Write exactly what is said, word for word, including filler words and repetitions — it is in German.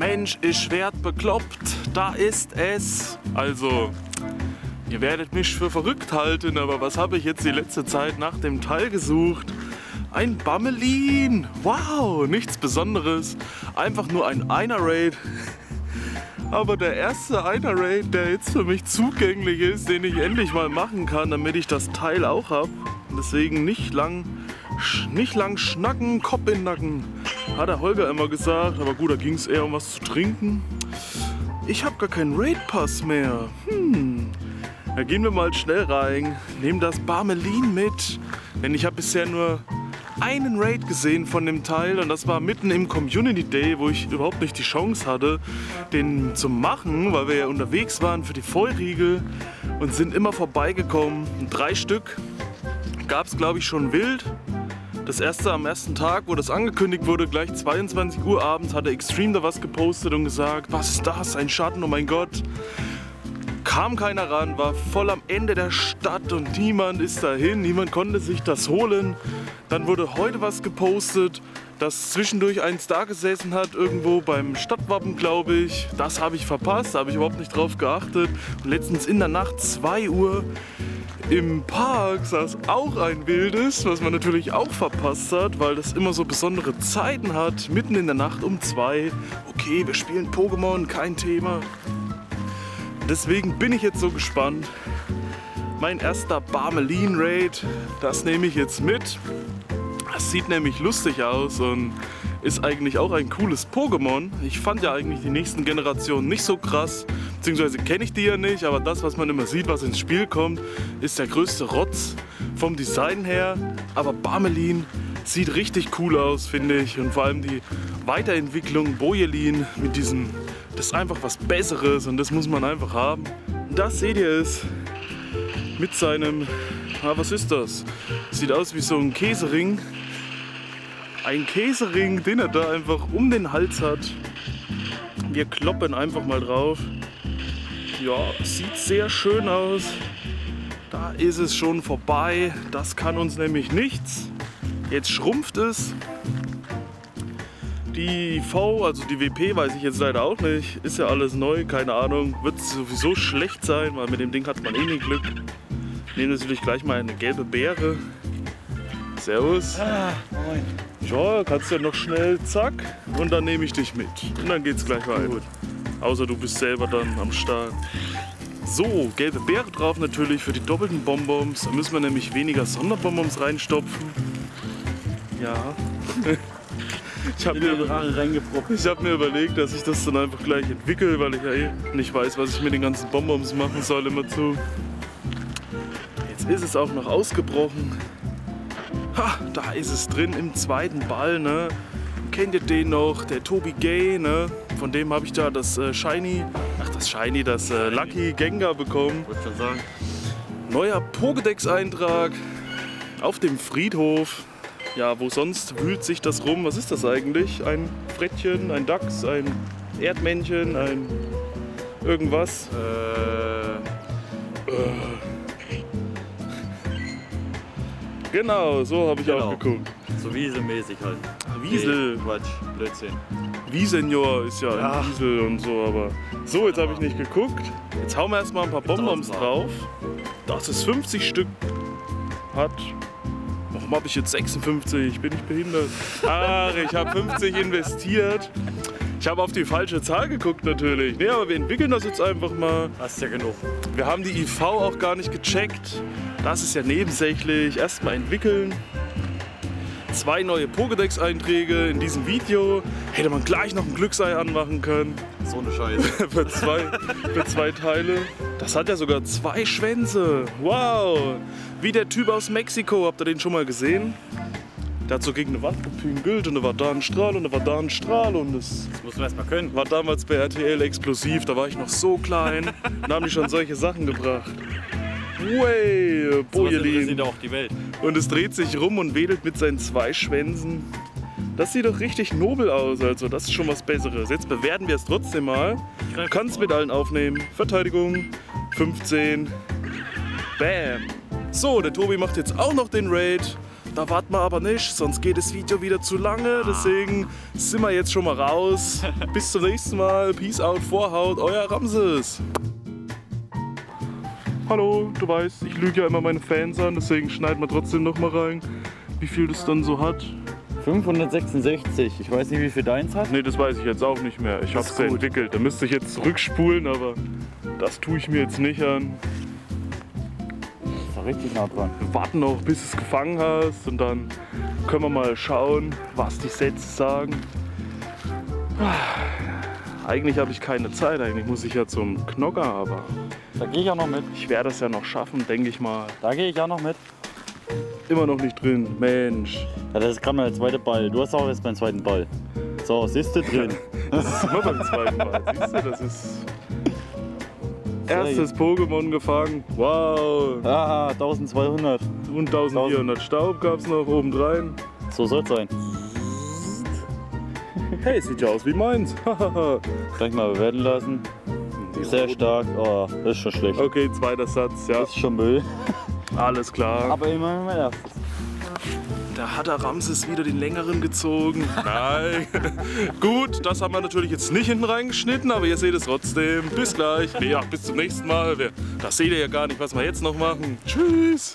Mensch, ich werd bekloppt, da ist es. Also, ihr werdet mich für verrückt halten, aber was habe ich jetzt die letzte Zeit nach dem Teil gesucht? Ein Bojelin. Wow, nichts Besonderes. Einfach nur ein Einer-Raid. Aber der erste Einer-Raid, der jetzt für mich zugänglich ist, den ich endlich mal machen kann, damit ich das Teil auch habe. Deswegen nicht lang, nicht lang schnacken, Kopf in den Nacken, hat der Holger immer gesagt. Aber gut, da ging es eher um was zu trinken. Ich habe gar keinen Raid-Pass mehr. Hm. Da gehen wir mal schnell rein, nehmen das Bojelin mit. Denn ich habe bisher nur einen Raid gesehen von dem Teil und das war mitten im Community Day, wo ich überhaupt nicht die Chance hatte, den zu machen, weil wir ja unterwegs waren für die Vollriegel und sind immer vorbeigekommen. Drei Stück gab es, glaube ich, schon wild. Das erste am ersten Tag, wo das angekündigt wurde, gleich zweiundzwanzig Uhr abends, hatte Extreme da was gepostet und gesagt, was ist das, ein Schatten, oh mein Gott. Kam keiner ran, war voll am Ende der Stadt und niemand ist dahin, niemand konnte sich das holen. Dann wurde heute was gepostet, dass zwischendurch eins da gesessen hat, irgendwo beim Stadtwappen, glaube ich. Das habe ich verpasst, da habe ich überhaupt nicht drauf geachtet. Und letztens in der Nacht, zwei Uhr, im Park saß auch ein Wildes, was man natürlich auch verpasst hat, weil das immer so besondere Zeiten hat, mitten in der Nacht um zwei. Okay, wir spielen Pokémon, kein Thema. Deswegen bin ich jetzt so gespannt. Mein erster Bojelin Raid, das nehme ich jetzt mit. Das sieht nämlich lustig aus und ist eigentlich auch ein cooles Pokémon. Ich fand ja eigentlich die nächsten Generationen nicht so krass, beziehungsweise kenne ich die ja nicht, aber das, was man immer sieht, was ins Spiel kommt, ist der größte Rotz vom Design her. Aber Bojelin sieht richtig cool aus, finde ich. Und vor allem die Weiterentwicklung Bojelin mit diesem, das ist einfach was Besseres und das muss man einfach haben. Das seht ihr es mit seinem, ah, was ist das? Sieht aus wie so ein Käsering. Ein Käsering, den er da einfach um den Hals hat. Wir kloppen einfach mal drauf. Ja, sieht sehr schön aus. Da ist es schon vorbei. Das kann uns nämlich nichts. Jetzt schrumpft es. Die V, also die W P, weiß ich jetzt leider auch nicht. Ist ja alles neu, keine Ahnung. Wird sowieso schlecht sein, weil mit dem Ding hat man eh nie Glück. Nehmen natürlich gleich mal eine gelbe Beere. Servus. Ah, moin. Ja, kannst du ja noch schnell, zack. Und dann nehme ich dich mit. Und dann geht's gleich weiter. Gut. Außer du bist selber dann am Start. So, gelbe Beere drauf natürlich für die doppelten Bonbons. Da müssen wir nämlich weniger Sonderbonbons reinstopfen. Ja. Ich habe mir, hab mir überlegt, dass ich das dann einfach gleich entwickle, weil ich ja eh nicht weiß, was ich mit den ganzen Bonbons machen soll immer zu. Jetzt ist es auch noch ausgebrochen. Ha, da ist es drin im zweiten Ball, ne? Kennt ihr den noch? Der Tobi Gay, ne? Von dem habe ich da das äh, Shiny, ach das Shiny, das äh, Lucky Gengar bekommen. Wollte schon sagen. Neuer Pokédex-Eintrag auf dem Friedhof. Ja, wo sonst wühlt sich das rum? Was ist das eigentlich? Ein Frettchen, ein Dachs, ein Erdmännchen, ein irgendwas? Äh, äh. Genau, so habe ich genau auch geguckt. So Wieselmäßig halt. Wiesel. Nee, Quatsch, Blödsinn. Wiesenior ist ja ein ja. Wiesel und so, aber... So, jetzt habe ich nicht geguckt. Jetzt hauen wir erstmal ein paar Bonbons drauf. Das ist fünfzig Stück. Hat... Warum habe ich jetzt sechsundfünfzig? Bin ich behindert? Ach, ich habe fünfzig investiert. Ich habe auf die falsche Zahl geguckt natürlich. Nee, aber wir entwickeln das jetzt einfach mal. Das ist ja genug. Wir haben die I V auch gar nicht gecheckt. Das ist ja nebensächlich. Erstmal entwickeln. Zwei neue Pokédex-Einträge in diesem Video. Hätte man gleich noch ein Glücksei anmachen können. So eine Scheiße. für, zwei, für zwei Teile. Das hat ja sogar zwei Schwänze. Wow! Wie der Typ aus Mexiko. Habt ihr den schon mal gesehen? Der hat so gegen eine Wand gepüngelt und da war da ein Strahl und da war da ein Strahl und das... Das mussten wir erstmal können. War damals bei R T L explosiv. Da war ich noch so klein. Da haben die schon solche Sachen gebracht. Way, Bojelin. So auch die Welt. Und es dreht sich rum und wedelt mit seinen zwei Schwänzen. Das sieht doch richtig nobel aus, also das ist schon was Besseres. Jetzt bewerten wir es trotzdem mal. Du kannst mit allen aufnehmen. Verteidigung, fünfzehn. Bam. So, der Tobi macht jetzt auch noch den Raid. Da warten wir aber nicht, sonst geht das Video wieder zu lange. Deswegen sind wir jetzt schon mal raus. Bis zum nächsten Mal. Peace out, Vorhaut, euer Ramses. Hallo, du weißt, ich lüge ja immer meine Fans an, deswegen schneiden wir trotzdem noch mal rein, wie viel das dann so hat. fünfhundertsechsundsechzig, ich weiß nicht, wie viel deins hat. Nee, das weiß ich jetzt auch nicht mehr. Ich hab's ja entwickelt, da müsste ich jetzt zurückspulen, aber das tue ich mir jetzt nicht an. Das war richtig nah dran. Wir warten noch, bis du es gefangen hast und dann können wir mal schauen, was die Sets sagen. Eigentlich habe ich keine Zeit, eigentlich muss ich ja zum Knocker, aber... Da gehe ich auch noch mit. Ich werde das ja noch schaffen, denke ich mal. Da gehe ich auch noch mit. Immer noch nicht drin, Mensch. Ja, das ist gerade mein zweiter Ball. Du hast auch jetzt meinen zweiten Ball. So, siehst du drin. Das ist immer beim zweiten Ball. Siehst du, das ist. Erstes Pokémon gefangen. Wow. Ah, zwölfhundert. Und vierzehnhundert Staub gab es noch obendrein. So soll es sein. Hey, sieht ja aus wie meins. Gleich mal bewerten lassen. Sehr stark. Oh, das ist schon schlecht. Okay, zweiter Satz, ja. Das ist schon Müll. Alles klar. Aber immerhin mein erstes. Da hat der Ramses wieder den längeren gezogen. Nein. Gut, das haben wir natürlich jetzt nicht hinten reingeschnitten, aber ihr seht es trotzdem. Bis gleich. Ja, bis zum nächsten Mal. Das seht ihr ja gar nicht, was wir jetzt noch machen. Tschüss.